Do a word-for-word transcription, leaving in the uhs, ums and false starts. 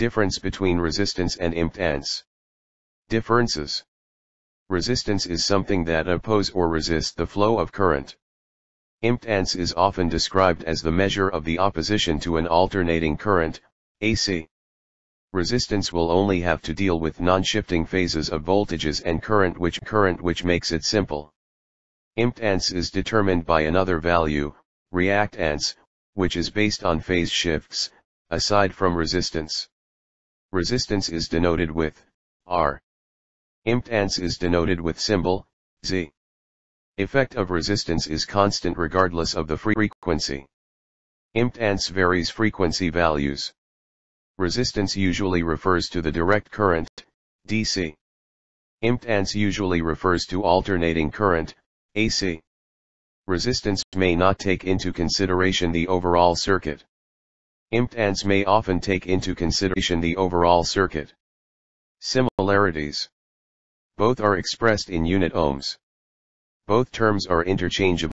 Difference between resistance and impedance. Differences. Resistance is something that opposes or resists the flow of current. Impedance is often described as the measure of the opposition to an alternating current, A C. Resistance will only have to deal with non-shifting phases of voltages and current which current which makes it simple. Impedance is determined by another value, reactance, which is based on phase shifts, aside from resistance. Resistance is denoted with R. Impedance is denoted with symbol Z. Effect of resistance is constant regardless of the frequency. Impedance varies frequency values. Resistance usually refers to the direct current, D C. Impedance usually refers to alternating current, A C. Resistance may not take into consideration the overall circuit. Impedance may often take into consideration the overall circuit. Similarities. Both are expressed in unit ohms. Both terms are interchangeable.